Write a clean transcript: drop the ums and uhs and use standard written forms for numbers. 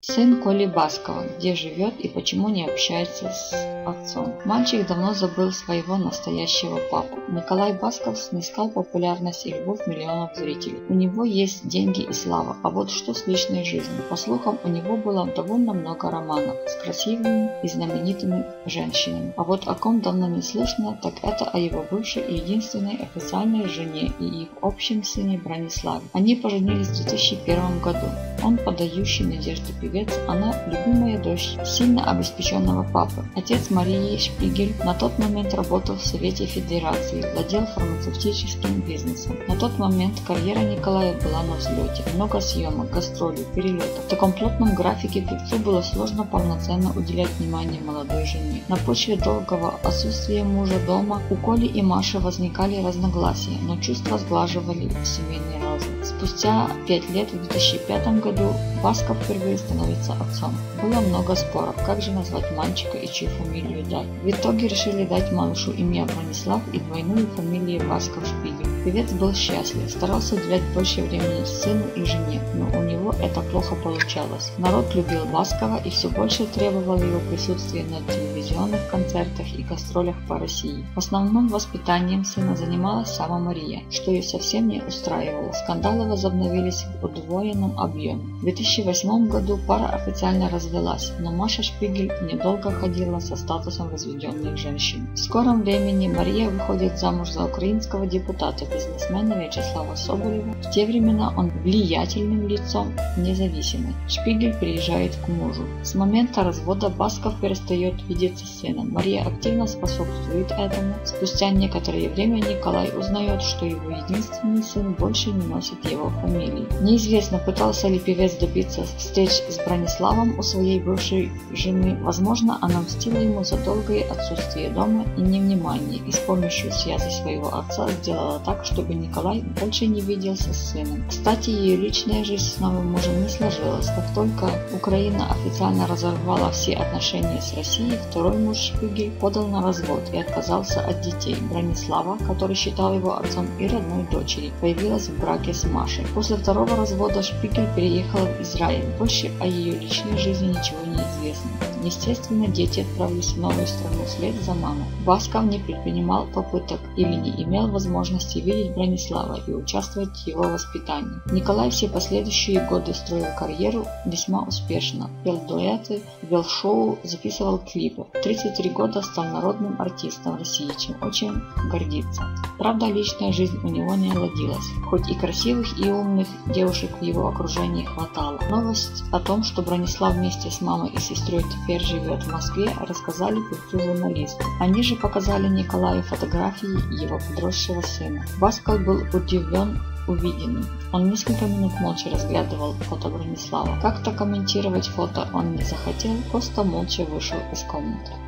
Сын Коли Баскова, где живет и почему не общается с отцом. Мальчик давно забыл своего настоящего папу. Николай Басков снискал популярность и любовь миллионов зрителей. У него есть деньги и слава, а вот что с личной жизнью. По слухам, у него было довольно много романов с красивыми и знаменитыми женщинами. А вот о ком давно не слышно, так это о его бывшей и единственной официальной жене и их общем сыне Брониславе. Они поженились в 2001 году. Он подающий надежды певец, она любимая дочь сильно обеспеченного папы. Отец Марии Шпигель на тот момент работал в Совете Федерации, владел фармацевтическим бизнесом. На тот момент карьера Николая была на взлете. Много съемок, гастролей, перелетов. В таком плотном графике певцу было сложно полноценно уделять внимание молодой жене. На почве долгого отсутствия мужа дома у Коли и Маши возникали разногласия, но чувства сглаживали семейный разум. Спустя 5 лет, в 2005 году, Басков впервые становится отцом. Было много споров, как же назвать мальчика и чью фамилию дать. В итоге решили дать малышу имя Бронислав и двойную фамилию Басков-Жбилин. Певец был счастлив, старался уделять больше времени сыну и жене, но у него это плохо получалось. Народ любил Баскова и все больше требовал его присутствия на телевизионных концертах и гастролях по России. В основном воспитанием сына занималась сама Мария, что ее совсем не устраивало. Скандалы возобновились в удвоенном объеме. В 2008 году пара официально развелась, но Маша Шпигель недолго ходила со статусом разведенных женщин. В скором времени Мария выходит замуж за украинского депутата-бизнесмена Вячеслава Соболева. В те времена он влиятельным лицом, независимый. Шпигель приезжает к мужу. С момента развода Басков перестает видеться с сыном. Мария активно способствует этому. Спустя некоторое время Николай узнает, что его единственный сын больше не носит его фамилии. Неизвестно, пытался ли певец добиться встреч с Брониславом у своей бывшей жены. Возможно, она мстила ему за долгое отсутствие дома и невнимание, и с помощью связи своего отца сделала так, чтобы Николай больше не виделся с сыном. Кстати, ее личная жизнь с новым мужем не сложилась. Как только Украина официально разорвала все отношения с Россией, второй муж Шпигель подал на развод и отказался от детей Бронислава, который считал его отцом, и родной дочери, появилась в браке с Машей. После второго развода Шпигель переехала в Израиль. Больше о ее личной жизни ничего не известно. Естественно, дети отправились в новую страну вслед за мамой. Басков не предпринимал попыток или не имел возможности видеть Бронислава и участвовать в его воспитании. Николай все последующие годы строил карьеру весьма успешно. Пел дуэты, вел шоу, записывал клипы. В 33 года стал народным артистом России, чем очень гордится. Правда, личная жизнь у него не ладилась. Хоть и красивых и умных девушек в его окружении хватало. Новость о том, что Бронислав вместе с мамой и сестрой теперь живет в Москве, рассказали певцу журналисты. Они же показали Николаю фотографии его подросшего сына. Басков был удивлен увиденным. Он несколько минут молча разглядывал фото Бронислава. Как-то комментировать фото он не захотел, просто молча вышел из комнаты.